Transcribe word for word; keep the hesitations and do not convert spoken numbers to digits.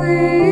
we